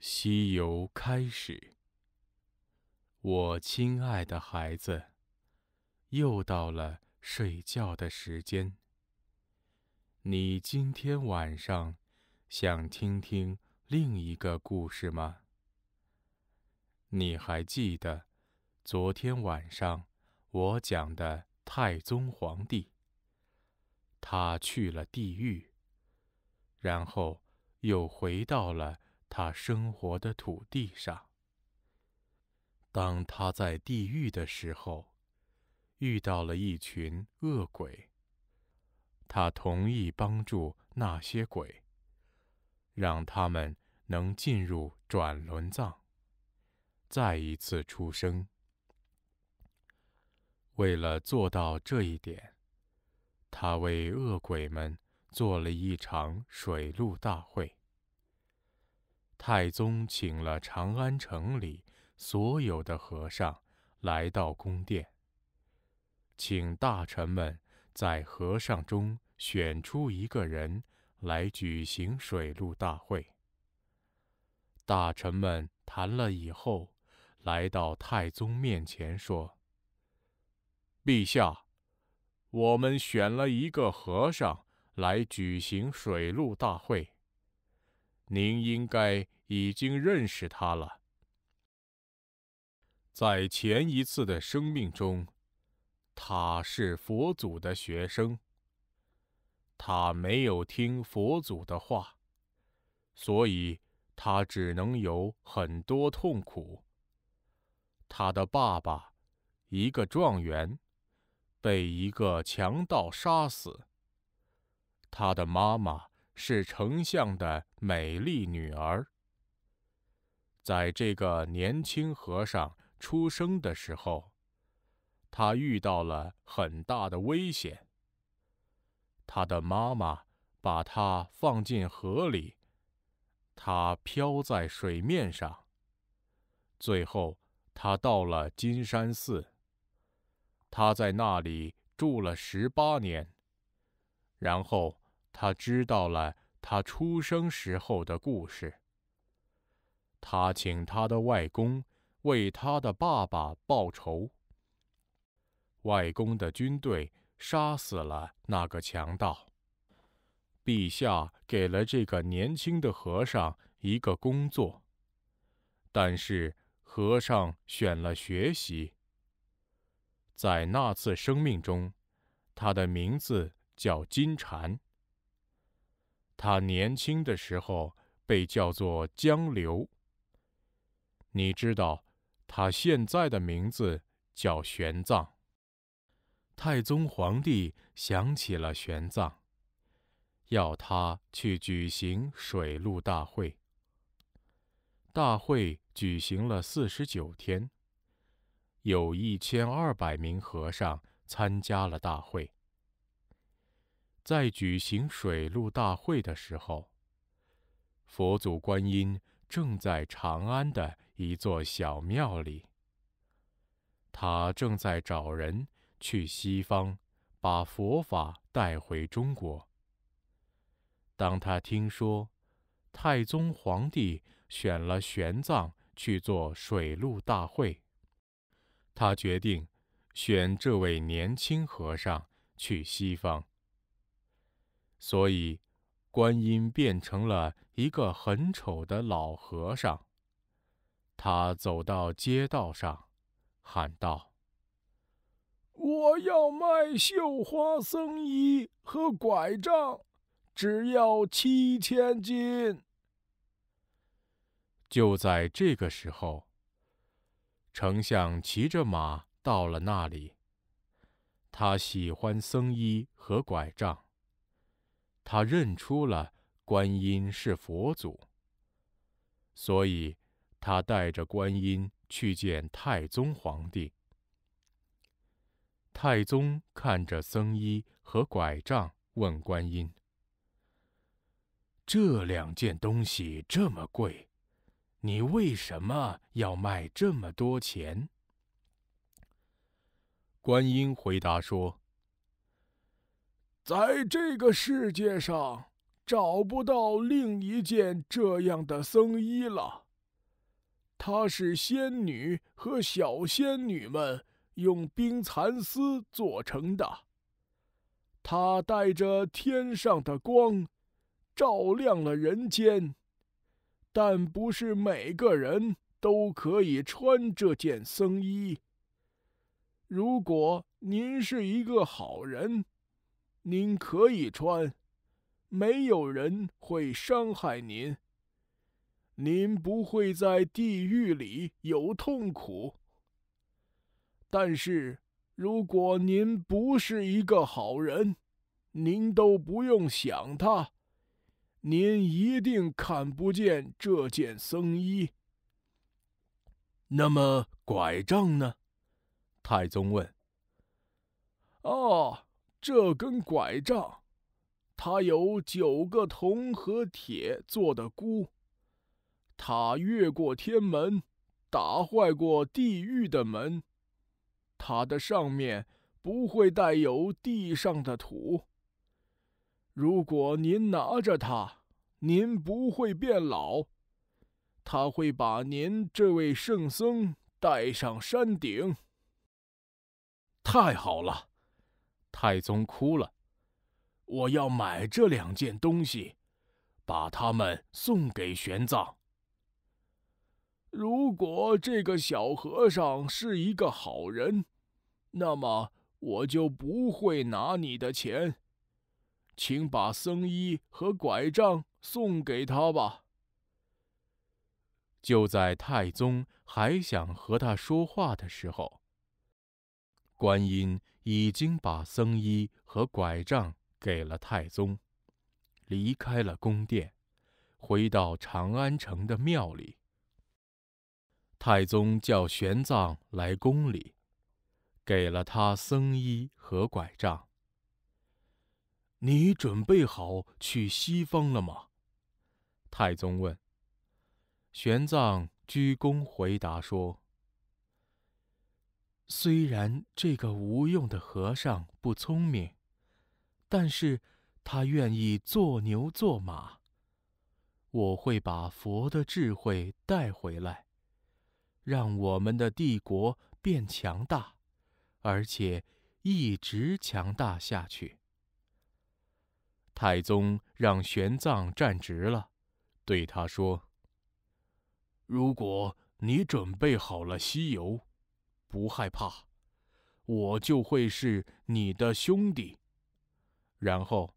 西游开始。我亲爱的孩子，又到了睡觉的时间。你今天晚上想听听另一个故事吗？你还记得昨天晚上我讲的太宗皇帝，他去了地狱，然后又回到了他生活的土地上。当他在地狱的时候，遇到了一群恶鬼，他同意帮助那些鬼，让他们能进入转轮藏，再一次出生。为了做到这一点，他为恶鬼们做了一场水陆大会。太宗请了长安城里所有的和尚来到宫殿，请大臣们在和尚中选出一个人来举行水陆大会。大臣们谈了以后，来到太宗面前说：“陛下，我们选了一个和尚来举行水陆大会。您应该已经认识他了。在前一次的生命中，他是佛祖的学生。他没有听佛祖的话，所以他只能有很多痛苦。他的爸爸，一个状元，被一个强盗杀死。他的妈妈是丞相的美丽女儿。在这个年轻和尚出生的时候，他遇到了很大的危险。他的妈妈把他放进河里，他飘在水面上。最后，他到了金山寺，他在那里住了18年，然后他知道了他出生时候的故事。他请他的外公为他的爸爸报仇。外公的军队杀死了那个强盗。陛下给了这个年轻的和尚一个工作，但是和尚选了学习。在那次生命中，他的名字叫金蝉。他年轻的时候被叫做江流。你知道，他现在的名字叫玄奘。太宗皇帝想起了玄奘，要他去举行水陆大会。大会举行了49天，有1200名和尚参加了大会。在举行水陆大会的时候，佛祖观音正在长安的一座小庙里，他正在找人去西方把佛法带回中国。当他听说太宗皇帝选了玄奘去做水陆大会，他决定选这位年轻和尚去西方。所以，观音变成了一个很丑的老和尚。他走到街道上，喊道：“我要卖绣花僧衣和拐杖，只要7000斤。”就在这个时候，丞相骑着马到了那里。他喜欢僧衣和拐杖。他认出了观音是佛祖，所以他带着观音去见太宗皇帝。太宗看着僧衣和拐杖，问观音：“这两件东西这么贵，你为什么要卖这么多钱？”观音回答说：“在这个世界上，找不到另一件这样的僧衣了。她是仙女和小仙女们用冰蚕丝做成的。她带着天上的光，照亮了人间，但不是每个人都可以穿这件僧衣。如果您是一个好人，您可以穿，没有人会伤害您，您不会在地狱里有痛苦。但是，如果您不是一个好人，您都不用想他，您一定看不见这件僧衣。那么拐杖呢？太宗问。哦，这根拐杖，它有9个铜和铁做的箍，它越过天门，打坏过地狱的门，它的上面不会带有地上的土。如果您拿着它，您不会变老，它会把您这位圣僧带上山顶。太好了，太宗哭了。我要买这2件东西，把它们送给玄奘。如果这个小和尚是一个好人，那么我就不会拿你的钱。请把僧衣和拐杖送给他吧。就在太宗还想和他说话的时候，观音已经把僧衣和拐杖给了太宗，离开了宫殿，回到长安城的庙里。太宗叫玄奘来宫里，给了他僧衣和拐杖。你准备好去西方了吗？太宗问。玄奘鞠躬回答说，虽然这个无用的和尚不聪明，但是他愿意做牛做马。我会把佛的智慧带回来，让我们的帝国变强大，而且一直强大下去。太宗让玄奘站直了，对他说，如果你准备好了西游，不害怕，我就会是你的兄弟。然后，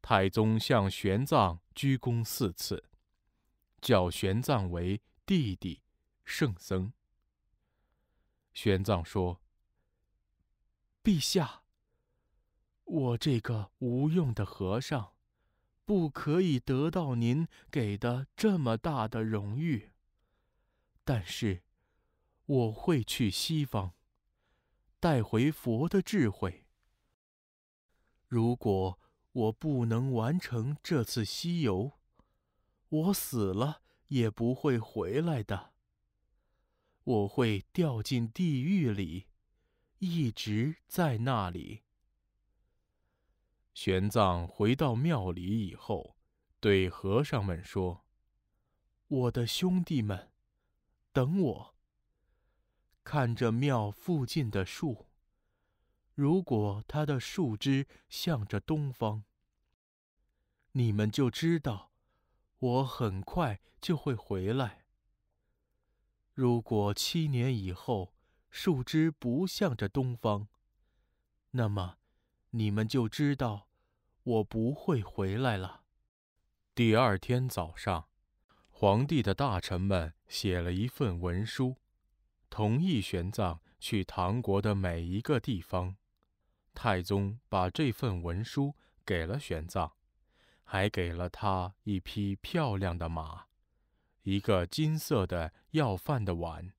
太宗向玄奘鞠躬4次，叫玄奘为弟弟、圣僧。玄奘说：“陛下，我这个无用的和尚，不可以得到您给的这么大的荣誉，但是我会去西方，带回佛的智慧。如果我不能完成这次西游，我死了也不会回来的。我会掉进地狱里，一直在那里。”玄奘回到庙里以后，对和尚们说：“我的兄弟们，等我。看着庙附近的树，如果它的树枝向着东方，你们就知道我很快就会回来。如果7年以后树枝不向着东方，那么你们就知道我不会回来了。”第2天早上，皇帝的大臣们写了一份文书，同意玄奘去唐国的每一个地方。太宗把这份文书给了玄奘，还给了他一匹漂亮的马，一个金色的要饭的碗，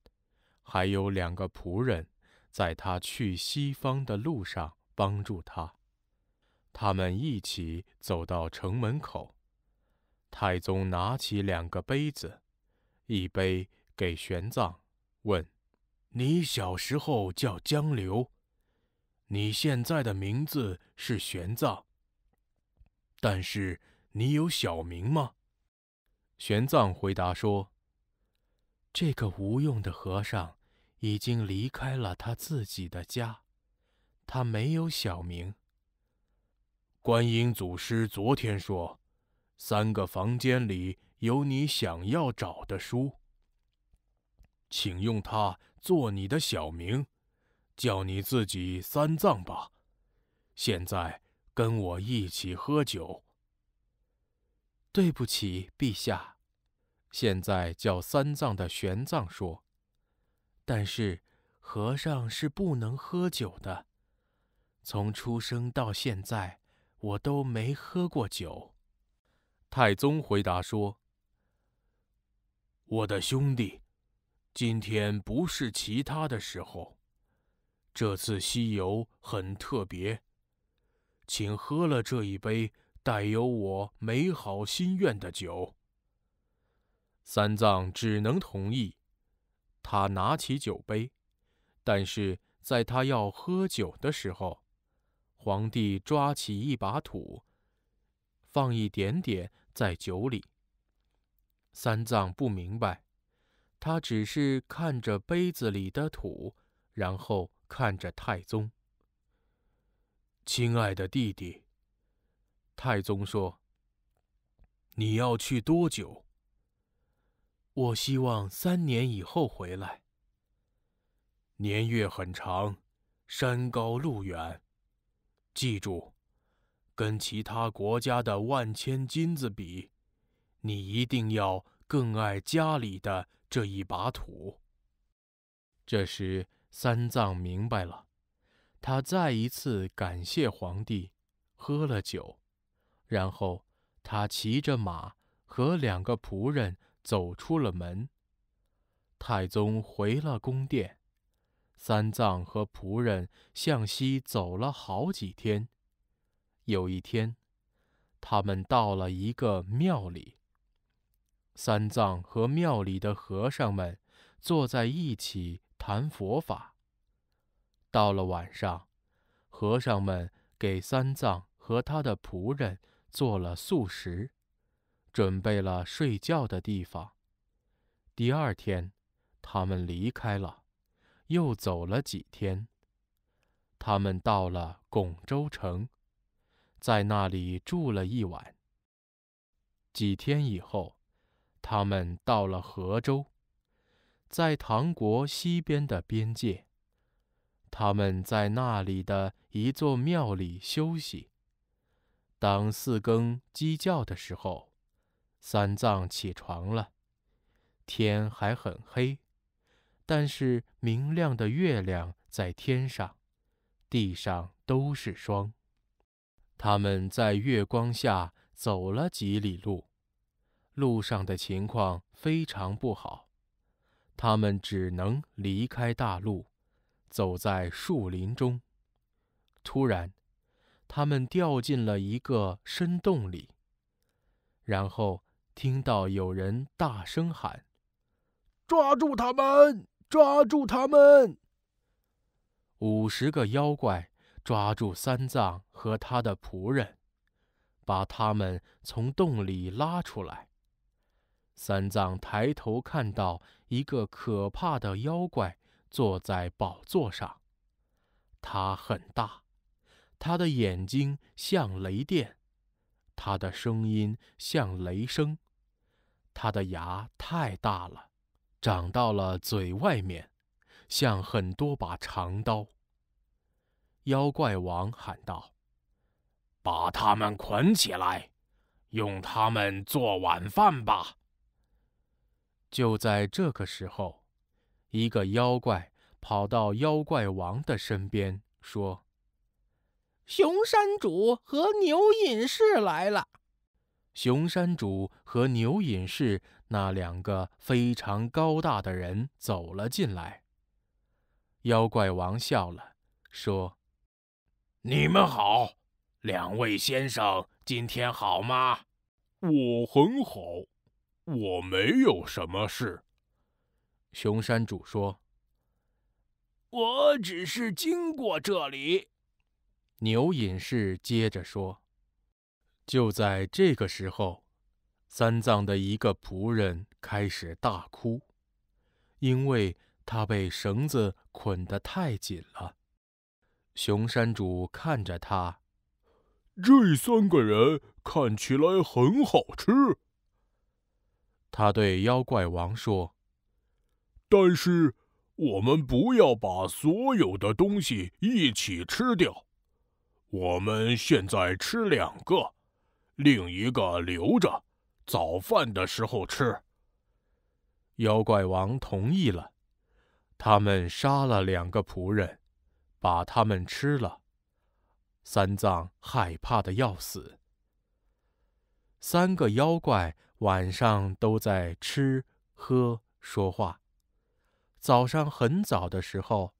还有2个仆人，在他去西方的路上帮助他。他们一起走到城门口，太宗拿起2个杯子，一杯给玄奘，问：“你小时候叫江流，你现在的名字是玄奘，但是你有小名吗？”玄奘回答说：“这个无用的和尚已经离开了他自己的家，他没有小名。观音祖师昨天说，3个房间里有你想要找的书，请用它做你的小名，叫你自己三藏吧。现在跟我一起喝酒。对不起，陛下。现在叫三藏的玄奘说，但是和尚是不能喝酒的，从出生到现在我都没喝过酒。太宗回答说，我的兄弟，今天不是其他的时候，这次西游很特别，请喝了这一杯带有我美好心愿的酒。三藏只能同意，他拿起酒杯，但是在他要喝酒的时候，皇帝抓起一把土，放一点点在酒里。三藏不明白，他只是看着杯子里的土，然后看着太宗。亲爱的弟弟，太宗说，你要去多久？我希望3年以后回来。年月很长，山高路远，记住，跟其他国家的万千金子比，你一定要更爱家里的这一把土。这时三藏明白了，他再一次感谢皇帝，喝了酒，然后他骑着马和2个仆人走出了门。太宗回了宫殿，三藏和仆人向西走了好几天。有一天，他们到了一个庙里，三藏和庙里的和尚们坐在一起谈佛法。到了晚上，和尚们给三藏和他的仆人做了素食，准备了睡觉的地方。第二天，他们离开了，又走了几天。他们到了拱州城，在那里住了一晚。几天以后，他们到了河州，在唐国西边的边界。他们在那里的一座庙里休息。当4更鸡叫的时候，三藏起床了，天还很黑，但是明亮的月亮在天上，地上都是霜。他们在月光下走了几里路，路上的情况非常不好，他们只能离开大路，走在树林中。突然，他们掉进了一个深洞里，然后听到有人大声喊，抓住他们，抓住他们！50个妖怪抓住三藏和他的仆人，把他们从洞里拉出来。三藏抬头看到一个可怕的妖怪坐在宝座上，他很大，他的眼睛像雷电，他的声音像雷声，他的牙太大了，长到了嘴外面，像很多把长刀。妖怪王喊道，把他们捆起来，用他们做晚饭吧。就在这个时候，一个妖怪跑到妖怪王的身边说，熊山主和牛隐士来了。熊山主和牛隐士那2个非常高大的人走了进来。妖怪王笑了，说，你们好，2位先生今天好吗？我很好，我没有什么事。熊山主说，我只是经过这里。牛隐士接着说，就在这个时候，三藏的一个仆人开始大哭，因为他被绳子捆得太紧了。熊山主看着他，这三个人看起来很好吃。他对妖怪王说：“但是我们不要把所有的东西一起吃掉。我们现在吃两个，另一个留着，早饭的时候吃。”妖怪王同意了，他们杀了2个仆人，把他们吃了。三藏害怕的要死。3个妖怪晚上都在吃、喝、说话。早上很早的时候，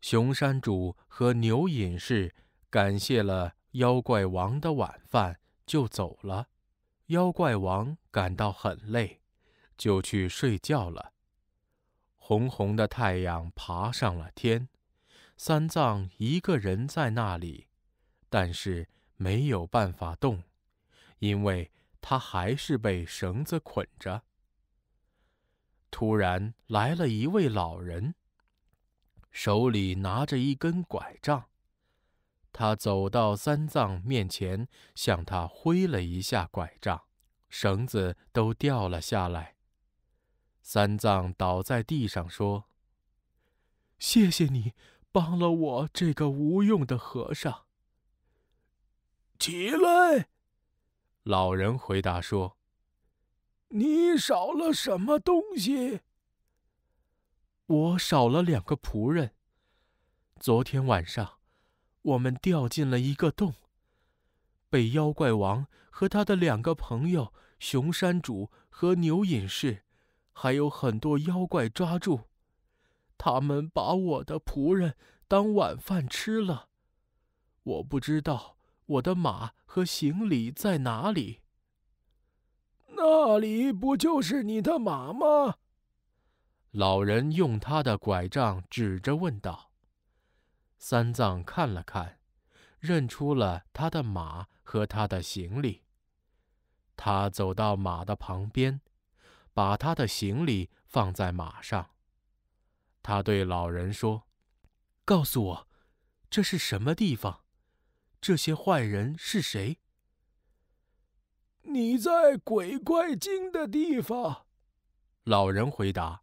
熊山主和牛隐士感谢了妖怪王的晚饭，就走了。妖怪王感到很累，就去睡觉了。红红的太阳爬上了天，三藏一个人在那里，但是没有办法动，因为他还是被绳子捆着。突然来了一位老人，手里拿着一根拐杖。他走到三藏面前，向他挥了一下拐杖，绳子都掉了下来。三藏倒在地上说：“谢谢你帮了我这个无用的和尚。”“起来！”老人回答说。“你少了什么东西？”“我少了2个仆人。昨天晚上，我们掉进了一个洞，被妖怪王和他的2个朋友熊山主和牛隐士，还有很多妖怪抓住。他们把我的仆人当晚饭吃了。我不知道我的马和行李在哪里。”“那里不就是你的马吗？”老人用他的拐杖指着问道。三藏看了看，认出了他的马和他的行李。他走到马的旁边，把他的行李放在马上。他对老人说：“告诉我，这是什么地方？这些坏人是谁？”“你在鬼怪精的地方。”老人回答。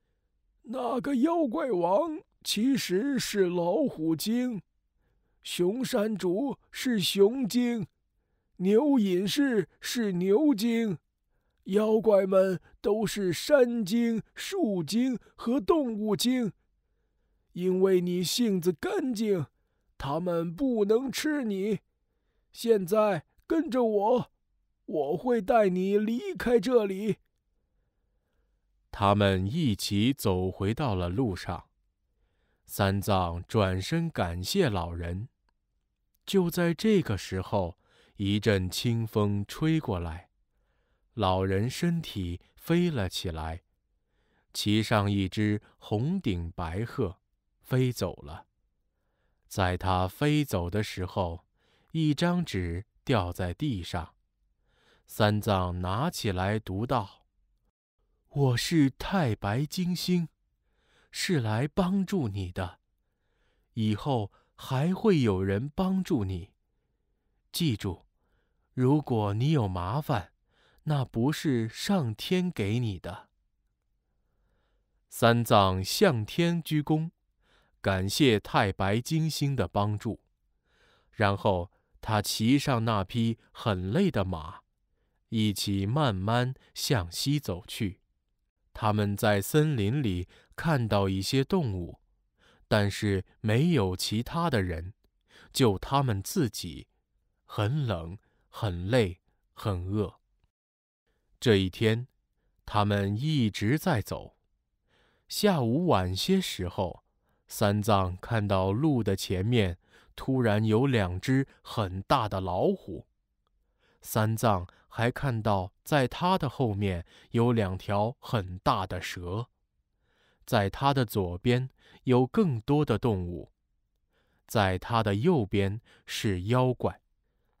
“那个妖怪王其实是老虎精，熊山竹是熊精，牛隐士是牛精，妖怪们都是山精、树精和动物精。因为你性子干净，他们不能吃你。现在跟着我，我会带你离开这里。”他们一起走回到了路上。三藏转身感谢老人。就在这个时候，一阵清风吹过来，老人身体飞了起来，骑上一只红顶白鹤，飞走了。在他飞走的时候，一张纸掉在地上。三藏拿起来读道：“我是太白金星，是来帮助你的。以后还会有人帮助你。记住，如果你有麻烦，那不是上天给你的。”三藏向天鞠躬，感谢太白金星的帮助。然后他骑上那匹很累的马，一起慢慢向西走去。他们在森林里看到一些动物，但是没有其他的人，就他们自己。很冷，很累，很饿。这一天，他们一直在走。下午晚些时候，三藏看到路的前面突然有2只很大的老虎。三藏还看到在他的后面有2条很大的蛇，在他的左边有更多的动物，在他的右边是妖怪。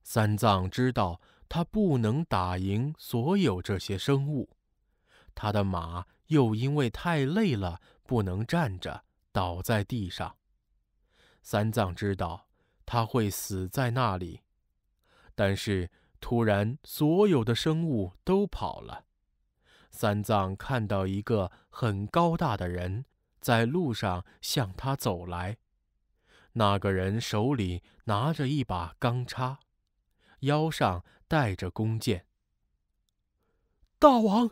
三藏知道他不能打赢所有这些生物，他的马又因为太累了，不能站着，倒在地上。三藏知道他会死在那里，但是突然所有的生物都跑了。三藏看到一个很高大的人在路上向他走来，那个人手里拿着一把钢叉，腰上带着弓箭。大王，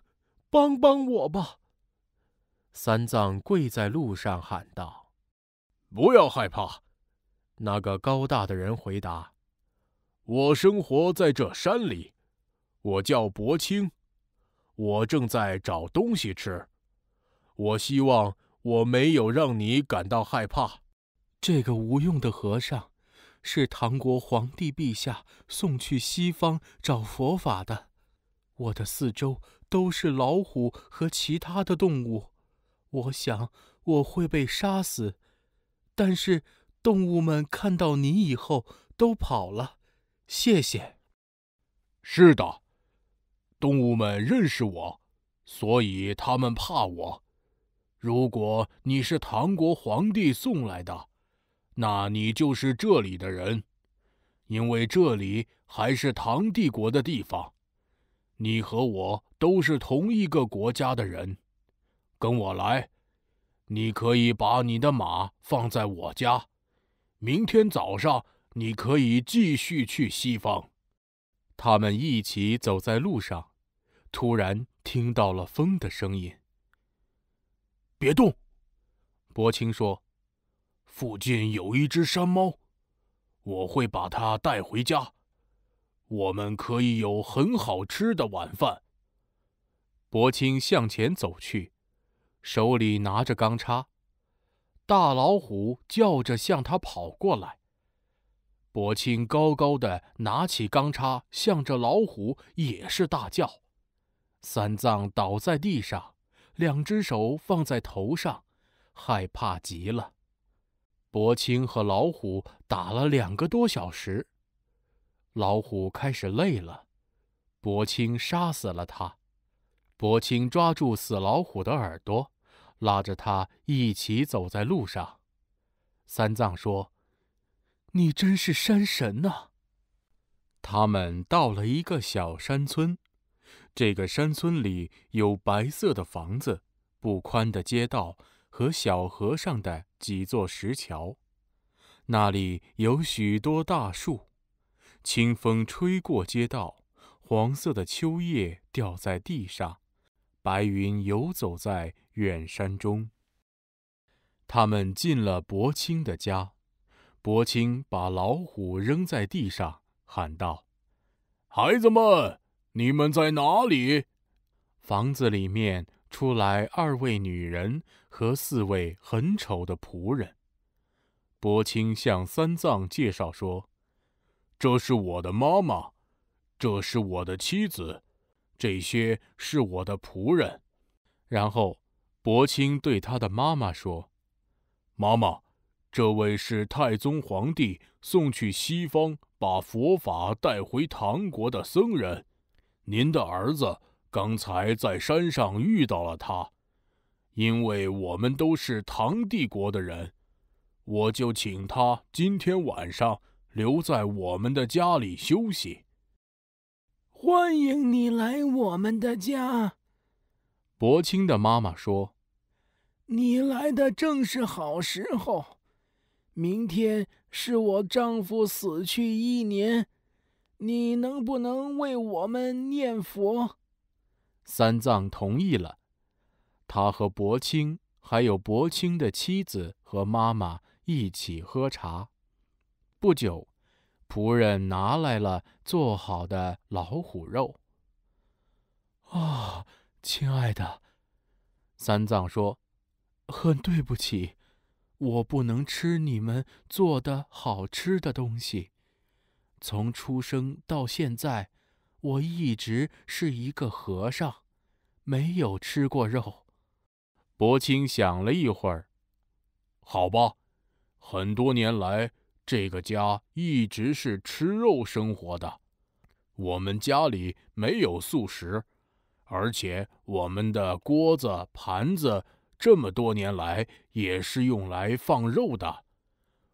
帮帮我吧！三藏跪在路上喊道：“不要害怕。”那个高大的人回答：“我生活在这山里，我叫薄青。我正在找东西吃，我希望我没有让你感到害怕。”这个无用的和尚是唐国皇帝陛下送去西方找佛法的。我的四周都是老虎和其他的动物，我想我会被杀死，但是动物们看到你以后都跑了。谢谢。是的。动物们认识我，所以他们怕我。如果你是唐国皇帝送来的，那你就是这里的人，因为这里还是唐帝国的地方。你和我都是同一个国家的人。跟我来，你可以把你的马放在我家，明天早上你可以继续去西方。他们一起走在路上，突然听到了风的声音。别动，薄青说，附近有一只山猫，我会把它带回家，我们可以有很好吃的晚饭。薄青向前走去，手里拿着钢叉，大老虎叫着向他跑过来。薄青高高的拿起钢叉，向着老虎也是大叫。三藏倒在地上，两只手放在头上，害怕极了。薄青和老虎打了2个多小时，老虎开始累了，薄青杀死了它。薄青抓住死老虎的耳朵，拉着它一起走在路上。三藏说：“你真是山神呐！”他们到了一个小山村，这个山村里有白色的房子、不宽的街道和小河上的几座石桥。那里有许多大树，清风吹过街道，黄色的秋叶掉在地上，白云游走在远山中。他们进了薄青的家。薄青把老虎扔在地上，喊道：“孩子们，你们在哪里？”房子里面出来2位女人和4位很丑的仆人。薄青向三藏介绍说：“这是我的妈妈，这是我的妻子，这些是我的仆人。”然后，薄青对他的妈妈说：“妈妈，这位是太宗皇帝送去西方把佛法带回唐国的僧人，您的儿子刚才在山上遇到了他，因为我们都是唐帝国的人，我就请他今天晚上留在我们的家里休息。”“欢迎你来我们的家。”薄青的妈妈说，“你来的正是好时候。明天是我丈夫死去1年，你能不能为我们念佛？”三藏同意了，他和薄青还有薄青的妻子和妈妈一起喝茶。不久，仆人拿来了做好的老虎肉。“啊，亲爱的。”三藏说，“很对不起，我不能吃你们做的好吃的东西。从出生到现在，我一直是一个和尚，没有吃过肉。”薄青想了一会儿，“好吧，很多年来，这个家一直是吃肉生活的。我们家里没有素食，而且我们的锅子、盘子这么多年来也是用来放肉的。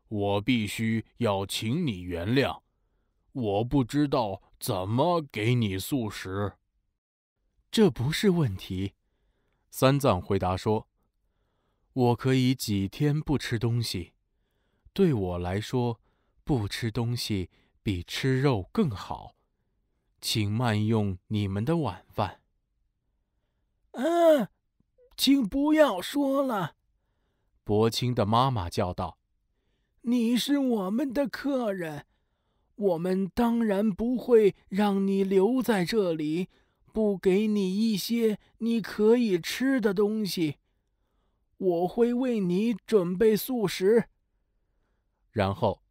我必须要请你原谅，我不知道怎么给你素食。”“这不是问题。”三藏回答说，“我可以几天不吃东西，对我来说，不吃东西比吃肉更好。请慢用你们的晚饭。”“啊，请不要说了！”薄青的妈妈叫道，“你是我们的客人，我们当然不会让你留在这里，不给你一些你可以吃的东西。我会为你准备素食。”然后，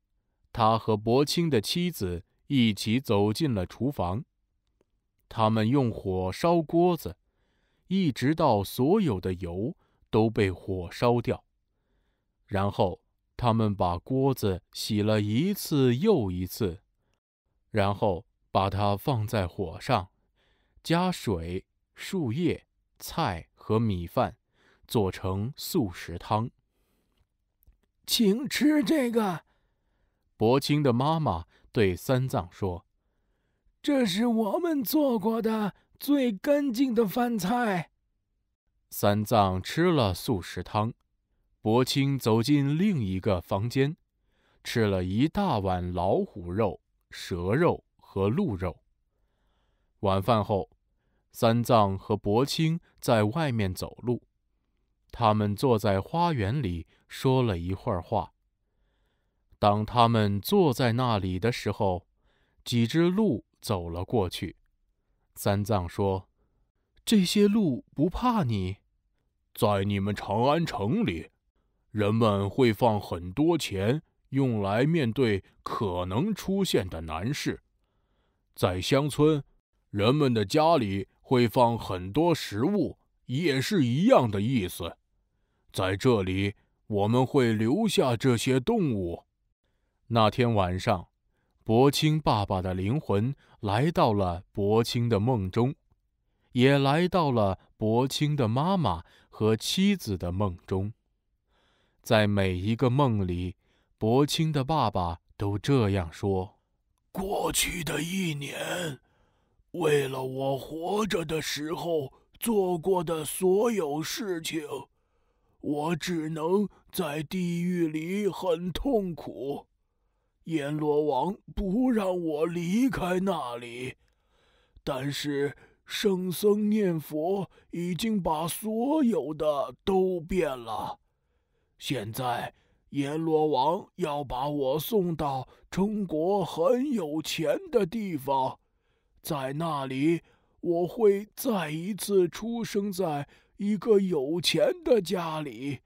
他和薄青的妻子一起走进了厨房。他们用火烧锅子，一直到所有的油都被火烧掉。然后他们把锅子洗了一次又一次，然后把它放在火上，加水、树叶、菜和米饭，做成素食汤。“请吃这个。”薄青的妈妈对三藏说，“这是我们做过的最干净的饭菜。”三藏吃了素食汤，薄青走进另一个房间，吃了一大碗老虎肉、蛇肉和鹿肉。晚饭后，三藏和薄青在外面走路，他们坐在花园里说了一会儿话。当他们坐在那里的时候，几只鹿走了过去。三藏说，“这些鹿不怕你。”“在你们长安城里，人们会放很多钱用来面对可能出现的难事。在乡村，人们的家里会放很多食物，也是一样的意思。在这里，我们会留下这些动物。”那天晚上，薄青爸爸的灵魂来到了薄青的梦中，也来到了薄青的妈妈和妻子的梦中。在每一个梦里，薄青的爸爸都这样说：“过去的一年，为了我活着的时候做过的所有事情，我只能在地狱里很痛苦。阎罗王不让我离开那里，但是圣僧念佛已经把所有的都变了。现在阎罗王要把我送到中国很有钱的地方，在那里我会再一次出生在一个有钱的家里。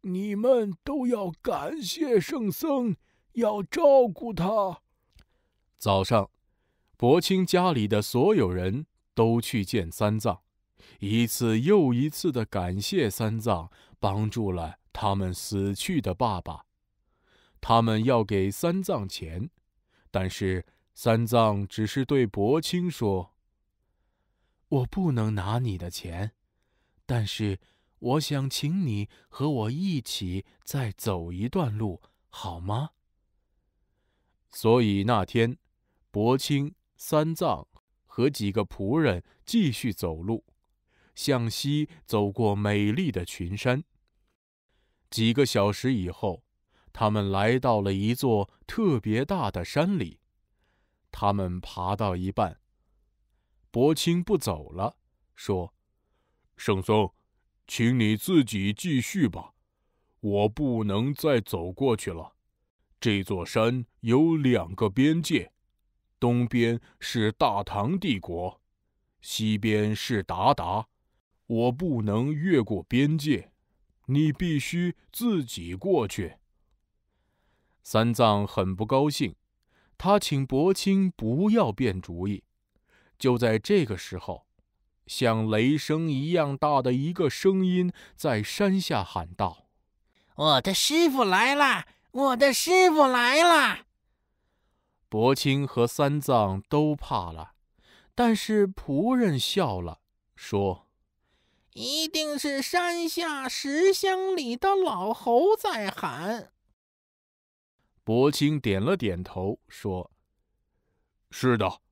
你们都要感谢圣僧，要照顾他。”早上，薄青家里的所有人都去见三藏，一次又一次地感谢三藏帮助了他们死去的爸爸。他们要给三藏钱，但是三藏只是对薄青说：“我不能拿你的钱，但是我想请你和我一起再走一段路，好吗？”所以那天，薄青、三藏和几个仆人继续走路，向西走过美丽的群山。几个小时以后，他们来到了一座特别大的山里。他们爬到一半，薄青不走了，说：“圣僧，请你自己继续吧，我不能再走过去了。这座山有两个边界，东边是大唐帝国，西边是鞑靼。我不能越过边界，你必须自己过去。”三藏很不高兴，他请薄青不要变主意。就在这个时候，像雷声一样大的一个声音在山下喊道：“我的师傅来了！我的师傅来了！”薄青和三藏都怕了，但是仆人笑了，说：“一定是山下石乡里的老猴在喊。”薄青点了点头，说：“是的，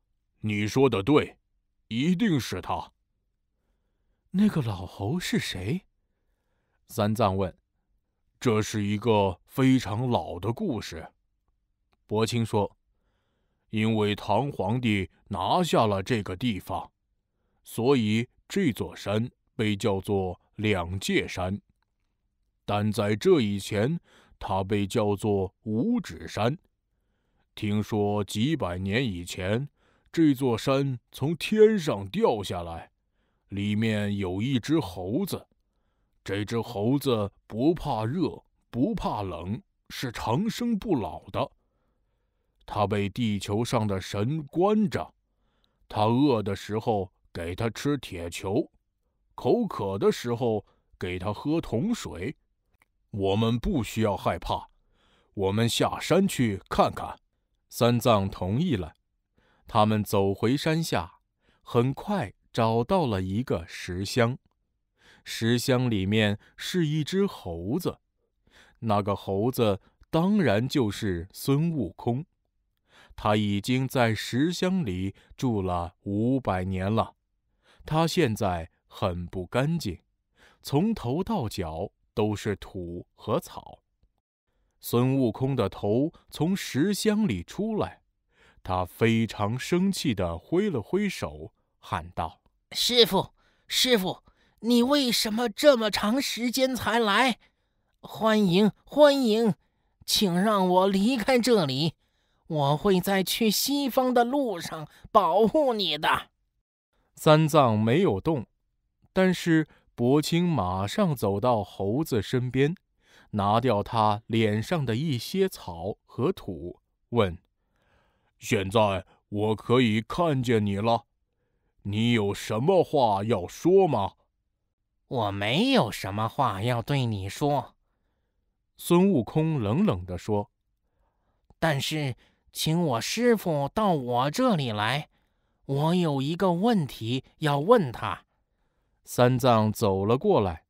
你说的对，一定是他。”那个老猴是谁？三藏问。这是一个非常老的故事，薄青说。因为唐皇帝拿下了这个地方，所以这座山被叫做两界山。但在这以前，它被叫做五指山。听说几百年以前，这座山从天上掉下来，里面有一只猴子。这只猴子不怕热，不怕冷，是长生不老的。他被地球上的神关着，他饿的时候给他吃铁球，口渴的时候给他喝桶水。我们不需要害怕，我们下山去看看。三藏同意了，他们走回山下，很快找到了一个石箱。石箱里面是一只猴子，那个猴子当然就是孙悟空。他已经在石箱里住了500年了，他现在很不干净，从头到脚都是土和草。孙悟空的头从石箱里出来，他非常生气地挥了挥手，喊道：“师父，师父，你为什么这么长时间才来？欢迎，欢迎，请让我离开这里。我会在去西方的路上保护你的。”三藏没有动，但是薄青马上走到猴子身边，拿掉他脸上的一些草和土，问：“现在我可以看见你了，你有什么话要说吗？”“我没有什么话要对你说。”孙悟空冷冷地说。“但是请我师父到我这里来，我有一个问题要问他。”三藏走了过来。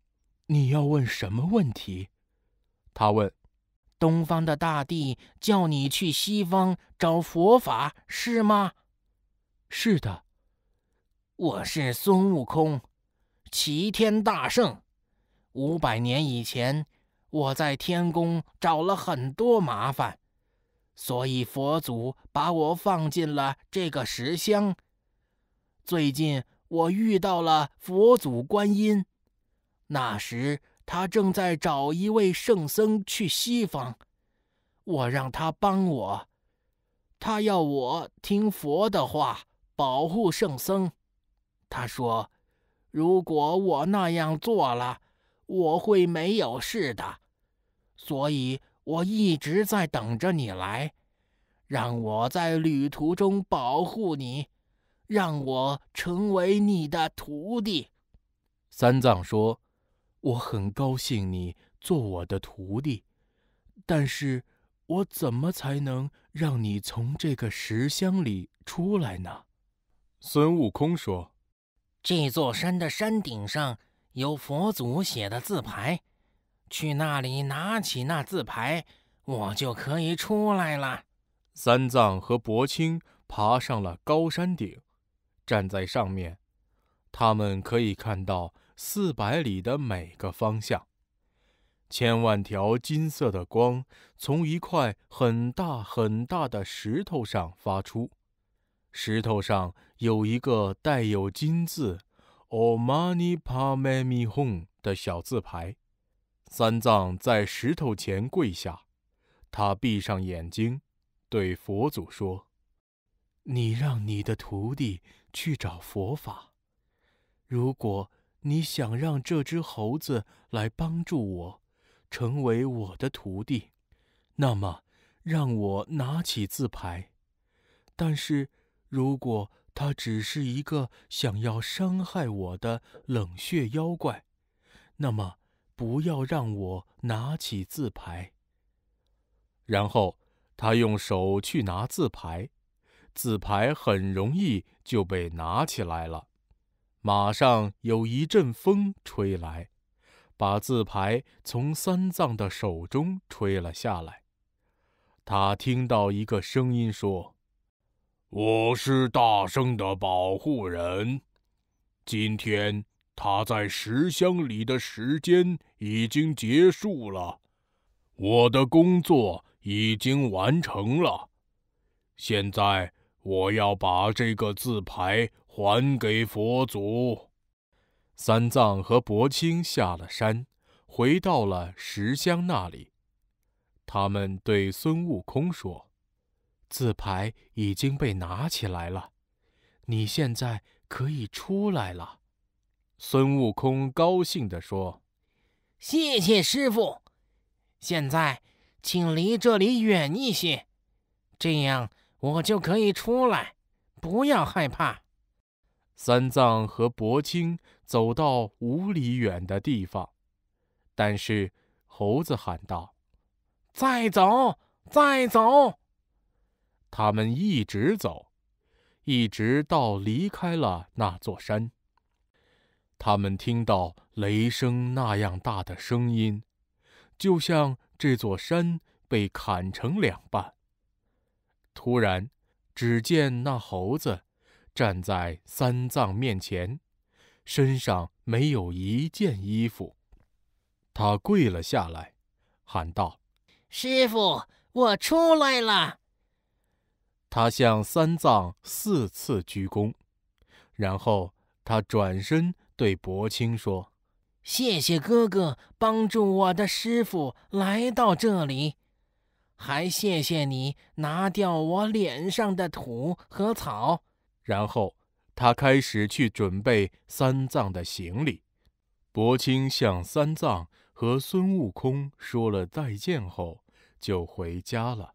“你要问什么问题？”他问。“东方的大帝叫你去西方找佛法，是吗？”“是的。”“我是孙悟空，齐天大圣。500年以前，我在天宫找了很多麻烦，所以佛祖把我放进了这个石箱。最近我遇到了佛祖观音，那时他正在找一位圣僧去西方，我让他帮我，他要我听佛的话，保护圣僧。他说，如果我那样做了，我会没有事的，所以我一直在等着你来，让我在旅途中保护你，让我成为你的徒弟。”三藏说：“我很高兴你做我的徒弟，但是我怎么才能让你从这个石箱里出来呢？”孙悟空说：“这座山的山顶上有佛祖写的字牌，去那里拿起那字牌，我就可以出来了。”三藏和薄青爬上了高山顶，站在上面，他们可以看到400里的每个方向。千万条金色的光从一块很大很大的石头上发出，石头上有一个带有金字 Om Mani Padme Hum 的小字牌。三藏在石头前跪下，他闭上眼睛，对佛祖说：“你让你的徒弟去找佛法。如果你想让这只猴子来帮助我，成为我的徒弟，那么让我拿起字牌。但是如果他只是一个想要伤害我的冷血妖怪，那么不要让我拿起字牌。”然后他用手去拿字牌，字牌很容易就被拿起来了。马上有一阵风吹来，把字牌从三藏的手中吹了下来。他听到一个声音说：“我是大圣的保护人，今天他在石箱里的时间已经结束了，我的工作已经完成了。现在我要把这个字牌还给佛祖。”三藏和薄清下了山，回到了石箱那里。他们对孙悟空说：“字牌已经被拿起来了，你现在可以出来了。”孙悟空高兴地说：“谢谢师父，现在请离这里远一些，这样我就可以出来，不要害怕。”三藏和薄清走到5里远的地方，但是猴子喊道：“再走，再走！”他们一直走，一直到离开了那座山。他们听到雷声那样大的声音，就像这座山被砍成2半。突然，只见那猴子站在三藏面前，身上没有一件衣服。他跪了下来，喊道：“师父，我出来了！”他向三藏4次鞠躬，然后他转身对薄清说：“谢谢哥哥帮助我的师父来到这里，还谢谢你拿掉我脸上的土和草。”然后他开始去准备三藏的行李。薄清向三藏和孙悟空说了再见后，就回家了。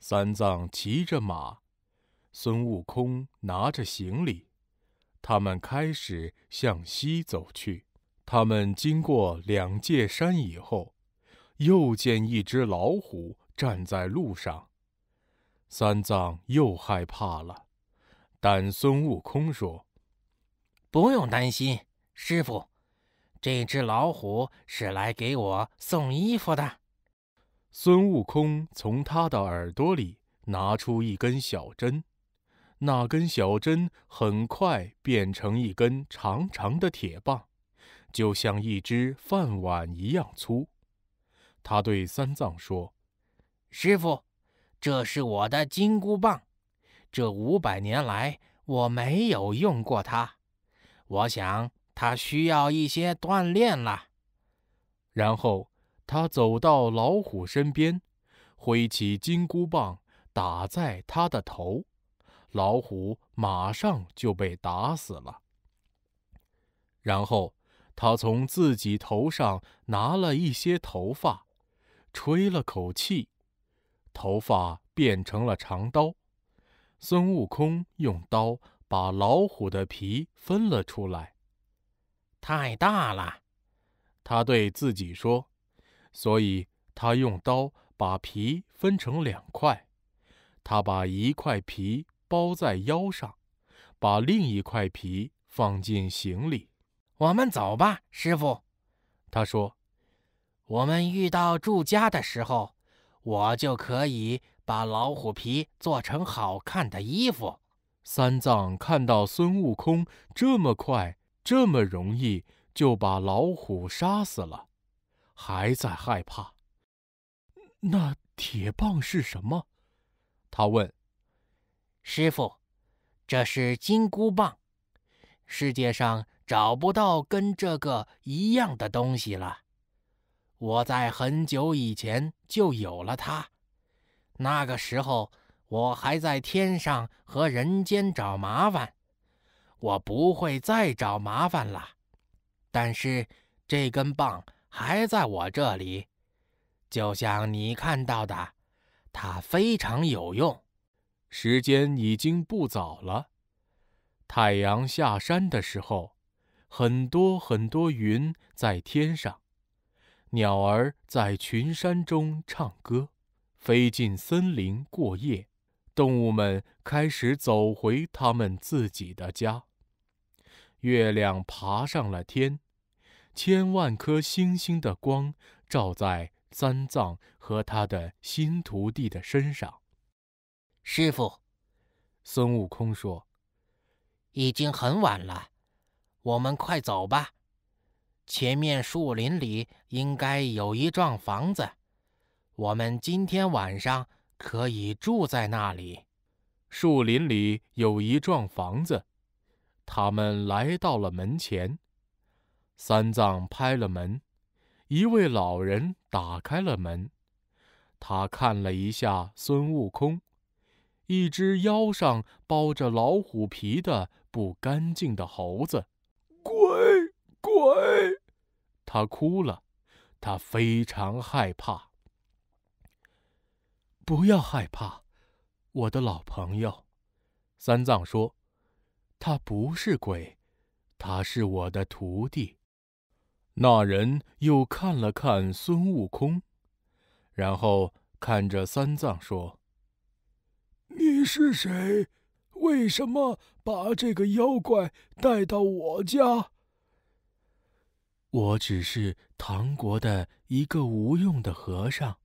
三藏骑着马，孙悟空拿着行李，他们开始向西走去。他们经过2界山以后，又见一只老虎站在路上。三藏又害怕了，但孙悟空说：“不用担心，师父，这只老虎是来给我送衣服的。”孙悟空从他的耳朵里拿出一根小针，那根小针很快变成一根长长的铁棒，就像一只饭碗一样粗。他对三藏说：“师父，这是我的金箍棒，这500年来我没有用过它，我想它需要一些锻炼了。”然后他走到老虎身边，挥起金箍棒打在他的头，老虎马上就被打死了。然后他从自己头上拿了一些头发，吹了口气，头发变成了长刀。孙悟空用刀把老虎的皮分了出来。太大了，他对自己说，所以他用刀把皮分成2块，他把一块皮包在腰上，把另一块皮放进行李。“我们走吧，师父。”他说，“我们遇到住家的时候，我就可以把老虎皮做成好看的衣服。”三藏看到孙悟空这么快，这么容易就把老虎杀死了，还在害怕。“那铁棒是什么？”他问。“师父，这是金箍棒，世界上找不到跟这个一样的东西了。我在很久以前就有了它，那个时候我还在天上和人间找麻烦，我不会再找麻烦了。但是这根棒还在我这里，就像你看到的，它非常有用。”时间已经不早了，太阳下山的时候，很多很多云在天上，鸟儿在群山中唱歌，飞进森林过夜，动物们开始走回他们自己的家。月亮爬上了天，千万颗星星的光照在三藏和他的新徒弟的身上。师父，孙悟空说：“已经很晚了，我们快走吧。前面树林里应该有一幢房子，我们今天晚上可以住在那里。”树林里有一幢房子，他们来到了门前。三藏拍了门，一位老人打开了门。他看了一下孙悟空，一只腰上包着老虎皮的不干净的猴子，鬼鬼！他哭了，他非常害怕。不要害怕，我的老朋友，三藏说：“他不是鬼，他是我的徒弟。”那人又看了看孙悟空，然后看着三藏说：“你是谁？为什么把这个妖怪带到我家？”“我只是唐国的一个无用的和尚，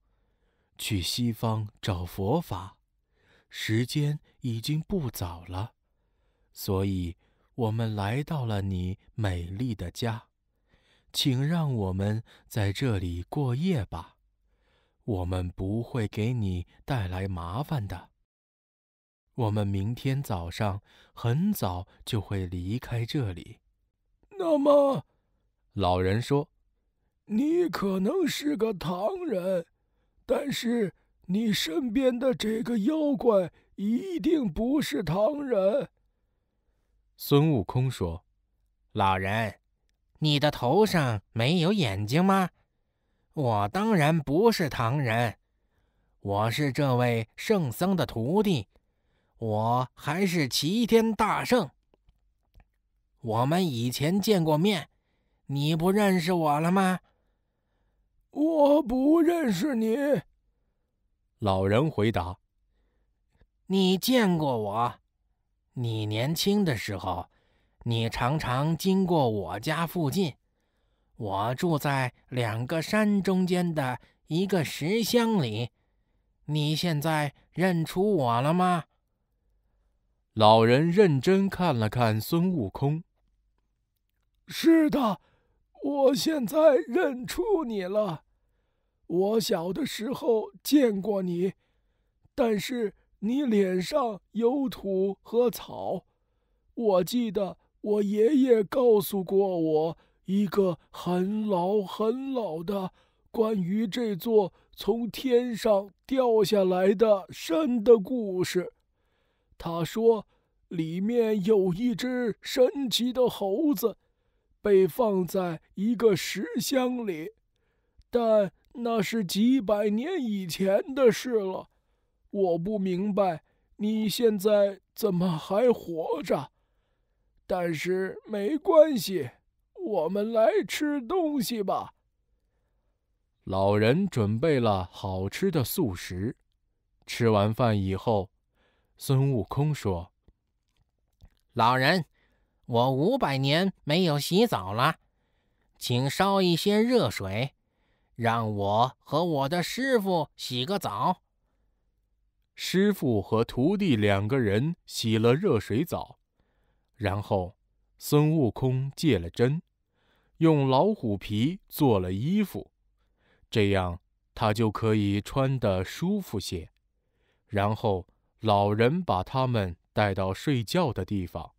去西方找佛法。时间已经不早了，所以我们来到了你美丽的家，请让我们在这里过夜吧，我们不会给你带来麻烦的。我们明天早上很早就会离开这里。”“那么，”老人说，“你可能是个唐人，但是你身边的这个妖怪一定不是唐人。”孙悟空说：“老人，你的头上没有眼睛吗？我当然不是唐人，我是这位圣僧的徒弟，我还是齐天大圣。我们以前见过面，你不认识我了吗？”“我不认识你。”老人回答：“你见过我，你年轻的时候，你常常经过我家附近。我住在2个山中间的一个石箱里。你现在认出我了吗？”老人认真看了看孙悟空：“是的，我现在认出你了。我小的时候见过你，但是你脸上有土和草。我记得我爷爷告诉过我一个很老很老的关于这座从天上掉下来的山的故事。他说，里面有一只神奇的猴子，被放在一个石箱里，但那是几百年以前的事了。我不明白你现在怎么还活着，但是没关系，我们来吃东西吧。”老人准备了好吃的素食。吃完饭以后，孙悟空说：“老人，我500年没有洗澡了，请烧一些热水，让我和我的师父洗个澡。”师父和徒弟2个人洗了热水澡，然后孙悟空借了针，用老虎皮做了衣服，这样他就可以穿得舒服些。然后老人把他们带到睡觉的地方。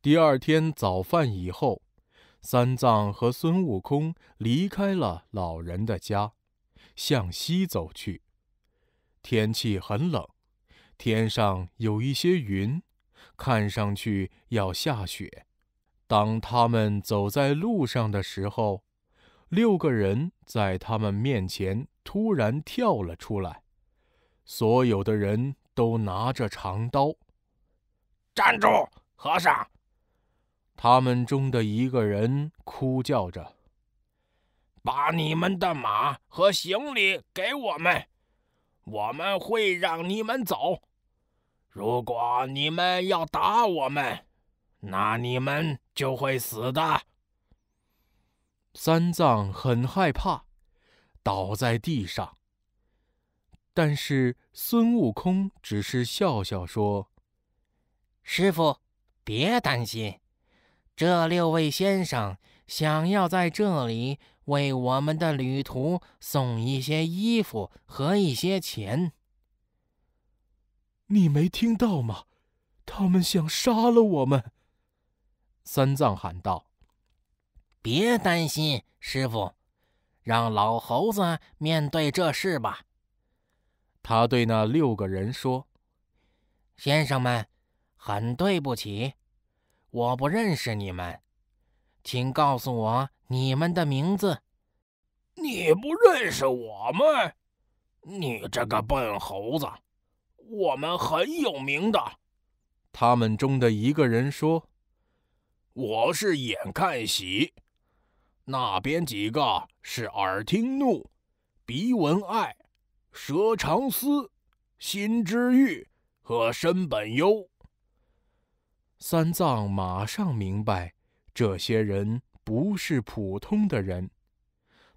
第2天早饭以后，三藏和孙悟空离开了老人的家，向西走去。天气很冷，天上有一些云，看上去要下雪。当他们走在路上的时候，6个人在他们面前突然跳了出来，所有的人都拿着长刀。“站住，和尚！”他们中的一个人哭叫着：“把你们的马和行李给我们，我们会让你们走。如果你们要打我们，那你们就会死的。”三藏很害怕，倒在地上。但是孙悟空只是笑笑说：“师父，别担心，这六位先生想要在这里为我们的旅途送一些衣服和一些钱。”你没听到吗？他们想杀了我们！三藏喊道：“别担心，师父，让老猴子面对这事吧。”他对那六个人说：“先生们，很对不起，我不认识你们，请告诉我你们的名字。”“你不认识我们？你这个笨猴子，我们很有名的。”他们中的一个人说：“我是眼看喜，那边几个是耳听怒，鼻闻爱，舌尝思，心知欲和身本忧。”三藏马上明白，这些人不是普通的人，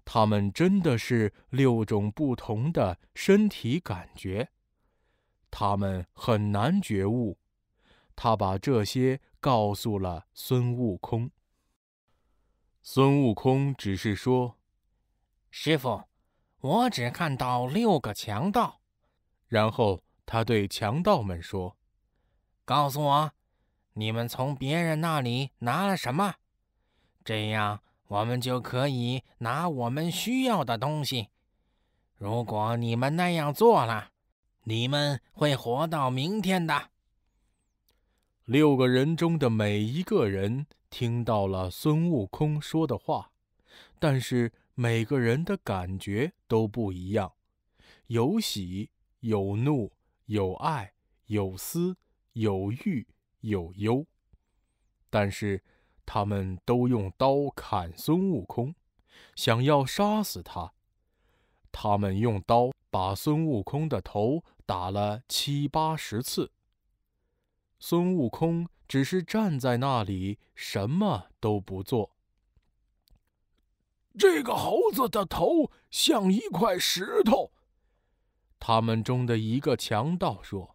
他们真的是六种不同的身体感觉，他们很难觉悟。他把这些告诉了孙悟空。孙悟空只是说：“师父，我只看到6个强盗。”然后他对强盗们说：“告诉我，你们从别人那里拿了什么？这样我们就可以拿我们需要的东西。如果你们那样做了，你们会活到明天的。”6个人中的每一个人听到了孙悟空说的话，但是每个人的感觉都不一样，有喜，有怒，有爱，有思，有欲，有忧。但是他们都用刀砍孙悟空，想要杀死他。他们用刀把孙悟空的头打了70-80次。孙悟空只是站在那里，什么都不做。这个猴子的头像一块石头。他们中的一个强盗说：“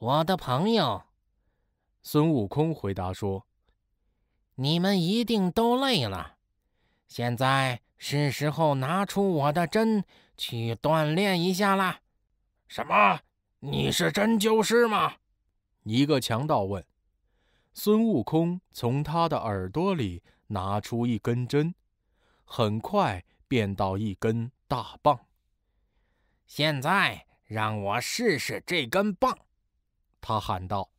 我的朋友。”孙悟空回答说：“你们一定都累了，现在是时候拿出我的针去锻炼一下啦。”“什么？你是针灸师吗？”一个强盗问。孙悟空从他的耳朵里拿出一根针，很快变到一根大棒。“现在让我试试这根棒！”他喊道。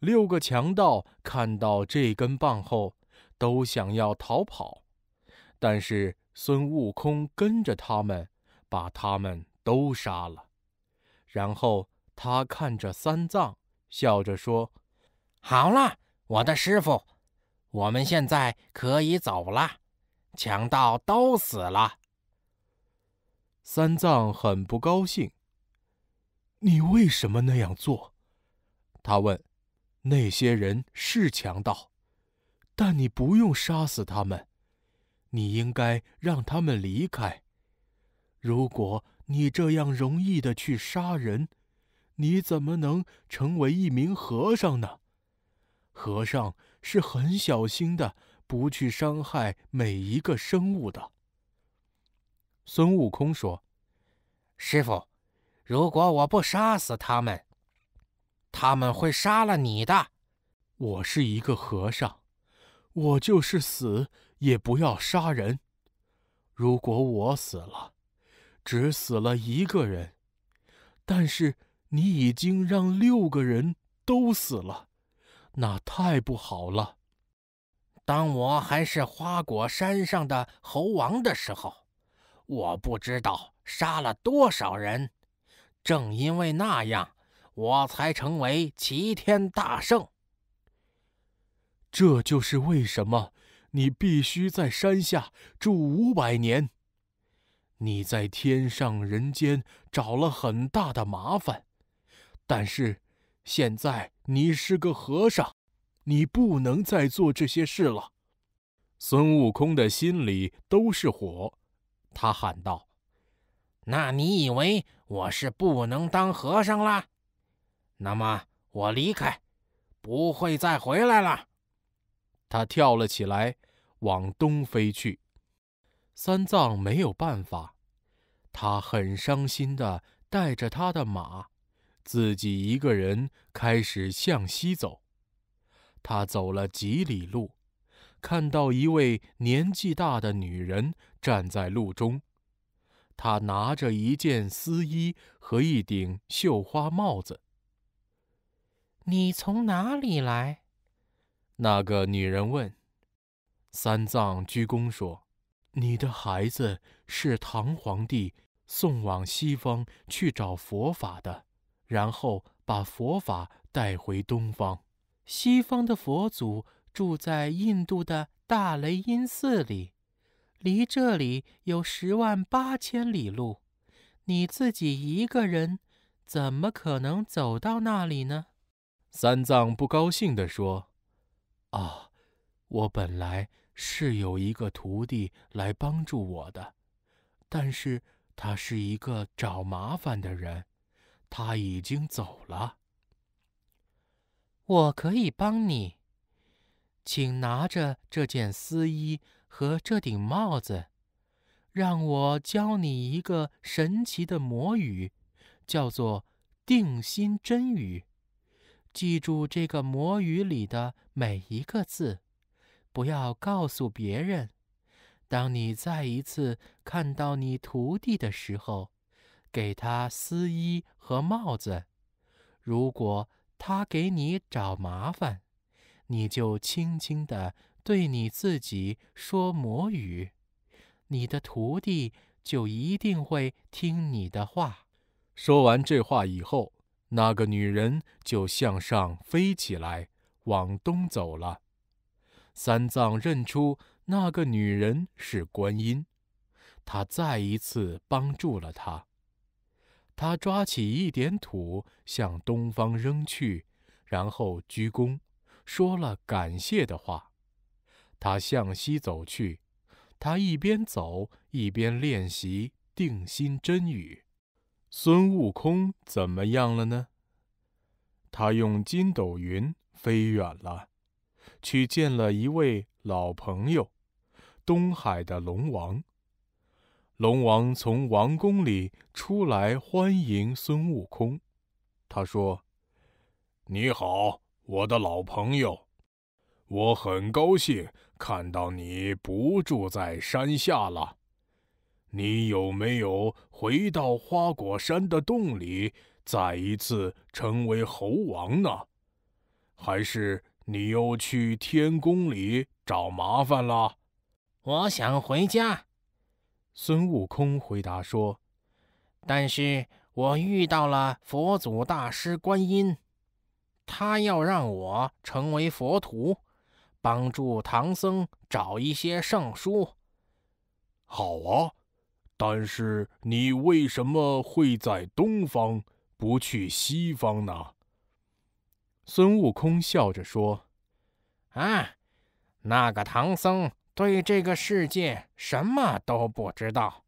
6个强盗看到这根棒后，都想要逃跑，但是孙悟空跟着他们，把他们都杀了。然后他看着三藏，笑着说：“好了，我的师傅，我们现在可以走了，强盗都死了。”三藏很不高兴。“你为什么那样做？”他问。“那些人是强盗，但你不用杀死他们，你应该让他们离开。如果你这样容易的去杀人，你怎么能成为一名和尚呢？和尚是很小心的，不去伤害每一个生物的。”孙悟空说：“师父，如果我不杀死他们，他们会杀了你的。我是一个和尚，我就是死也不要杀人。如果我死了，只死了一个人，但是你已经让6个人都死了，那太不好了。当我还是花果山上的猴王的时候，我不知道杀了多少人，正因为那样，我才成为齐天大圣。这就是为什么你必须在山下住500年。你在天上人间找了很大的麻烦，但是现在你是个和尚，你不能再做这些事了。”孙悟空的心里都是火，他喊道：“那你以为我是不能当和尚啦？那么我离开，不会再回来了。”他跳了起来，往东飞去。三藏没有办法，他很伤心地带着他的马，自己一个人开始向西走。他走了几里路，看到一位年纪大的女人站在路中，她拿着一件丝衣和一顶绣花帽子。“你从哪里来？”那个女人问。三藏鞠躬说：“你的孩子是唐皇帝送往西方去找佛法的，然后把佛法带回东方。西方的佛祖住在印度的大雷音寺里，离这里有108000里路，你自己一个人怎么可能走到那里呢？”三藏不高兴地说：“啊，我本来是有一个徒弟来帮助我的，但是他是一个找麻烦的人，他已经走了。”“我可以帮你，请拿着这件丝衣和这顶帽子，让我教你一个神奇的魔语，叫做定心针语。记住这个魔语里的每一个字，不要告诉别人。当你再一次看到你徒弟的时候，给他丝衣和帽子。如果他给你找麻烦，你就轻轻地对你自己说魔语，你的徒弟就一定会听你的话。”说完这话以后，那个女人就向上飞起来，往东走了。三藏认出那个女人是观音，他再一次帮助了她。他抓起一点土向东方扔去，然后鞠躬说了感谢的话。他向西走去，他一边走一边练习定心针语。孙悟空怎么样了呢？他用筋斗云飞远了，去见了一位老朋友，东海的龙王。龙王从王宫里出来欢迎孙悟空，他说：“你好，我的老朋友，我很高兴看到你不住在山下了。你有没有回到花果山的洞里，再一次成为猴王呢？还是你又去天宫里找麻烦了？”“我想回家。”孙悟空回答说，“但是我遇到了佛祖大师观音，他要让我成为佛徒，帮助唐僧找一些圣书。”“好啊，但是你为什么会在东方，不去西方呢？”孙悟空笑着说：“啊，那个唐僧对这个世界什么都不知道。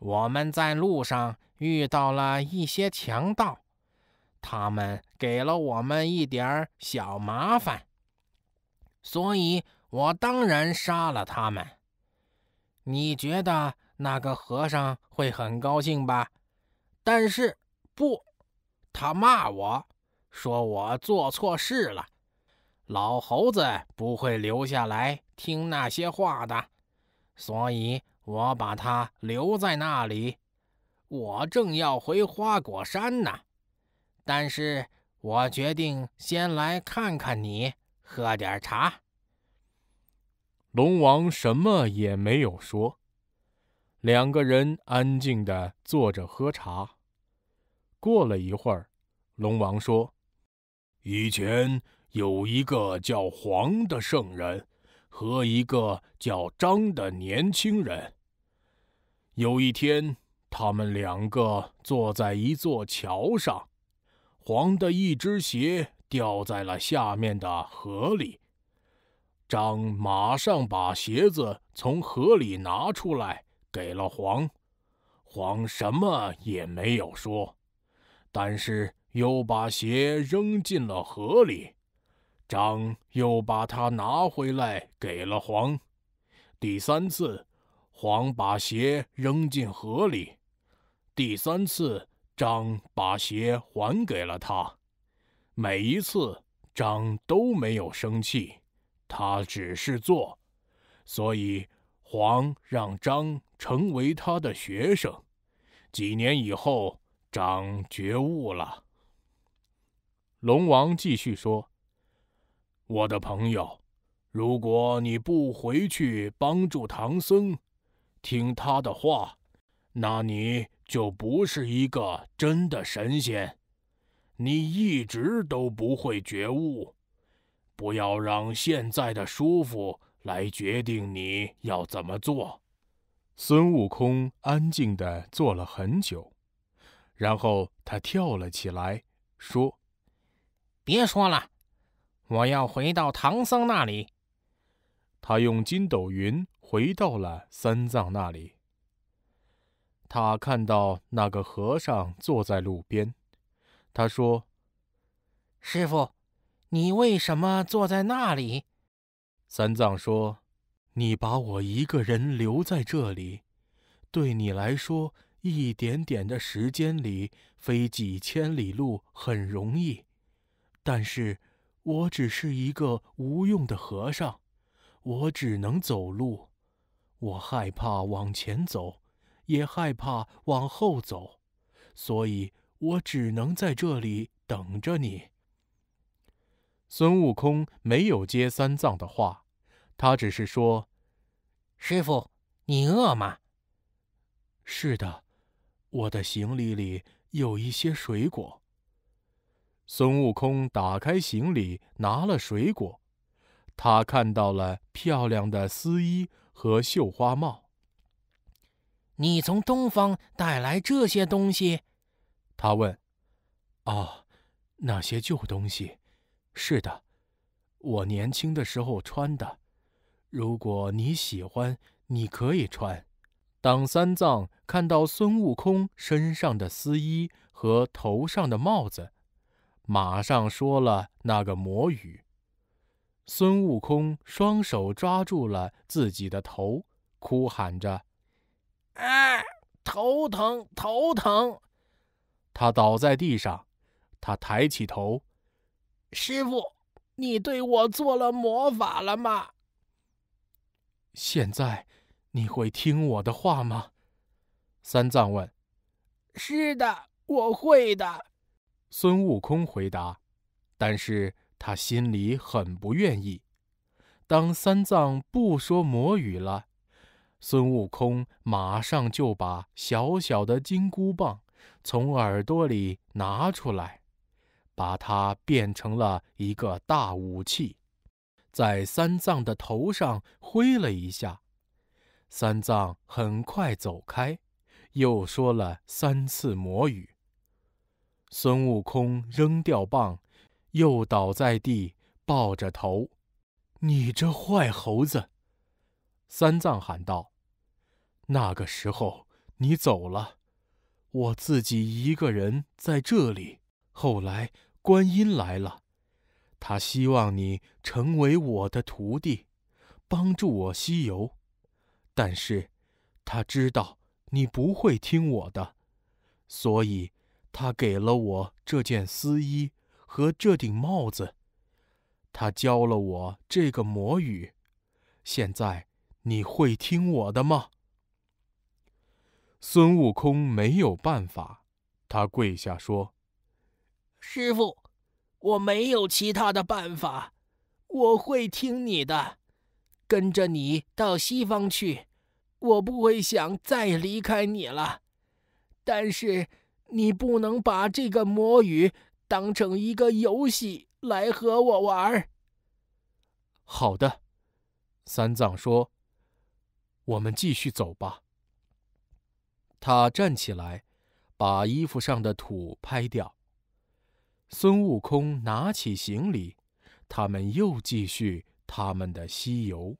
我们在路上遇到了一些强盗，他们给了我们一点小麻烦，所以我当然杀了他们。你觉得那个和尚会很高兴吧？但是不，他骂我，说我做错事了。老猴子不会留下来听那些话的，所以我把他留在那里。我正要回花果山呢，但是我决定先来看看你，喝点茶。”龙王什么也没有说，两个人安静地坐着喝茶。过了一会儿，龙王说：“以前有一个叫黄的圣人和一个叫张的年轻人。有一天，他们两个坐在一座桥上，黄的一只鞋掉在了下面的河里。张马上把鞋子从河里拿出来给了黄，黄什么也没有说，但是又把鞋扔进了河里。张又把它拿回来给了黄。第三次，黄把鞋扔进河里。第三次，张把鞋还给了他。每一次，张都没有生气，他只是做。所以，黄让张成为他的学生。几年以后，张觉悟了。龙王继续说：“我的朋友，如果你不回去帮助唐僧，听他的话，那你就不是一个真的神仙，你一直都不会觉悟。不要让现在的舒服来决定你要怎么做。”孙悟空安静地坐了很久，然后他跳了起来，说：“别说了，我要回到唐僧那里。”他用筋斗云回到了三藏那里。他看到那个和尚坐在路边，他说：“师父，你为什么坐在那里？”三藏说：“你把我一个人留在这里，对你来说，一点点的时间里飞几千里路很容易，但是我只是一个无用的和尚，我只能走路，我害怕往前走，也害怕往后走，所以我只能在这里等着你。”孙悟空没有接三藏的话，他只是说：“师父，你饿吗？”“是的，我的行李里有一些水果。”孙悟空打开行李，拿了水果，他看到了漂亮的丝衣和绣花帽。“你从东方带来这些东西？”他问。“啊，那些旧东西，是的，我年轻的时候穿的。如果你喜欢，你可以穿。”当三藏看到孙悟空身上的丝衣和头上的帽子，马上说了那个魔语。孙悟空双手抓住了自己的头，哭喊着：“啊，头疼，头疼！”他倒在地上，他抬起头：“师父，你对我做了魔法了吗？”“现在你会听我的话吗？”三藏问。“是的，我会的。”孙悟空回答，但是他心里很不愿意。当三藏不说魔语了，孙悟空马上就把小小的金箍棒从耳朵里拿出来，把它变成了一个大武器，在三藏的头上挥了一下。三藏很快走开，又说了3次魔语。孙悟空扔掉棒，又倒在地，抱着头：“你这坏猴子！”三藏喊道：“那个时候你走了，我自己一个人在这里。后来观音来了，他希望你成为我的徒弟，帮助我西游，但是他知道你不会听我的，所以他给了我这件丝衣和这顶帽子，他教了我这个魔语。现在你会听我的吗？”孙悟空没有办法，他跪下说：“师父，我没有其他的办法，我会听你的，跟着你到西方去，我不会想再离开你了。但是你不能把这个魔语当成一个游戏来和我玩。”“好的。”三藏说，“我们继续走吧。”他站起来，把衣服上的土拍掉。孙悟空拿起行李，他们又继续他们的西游。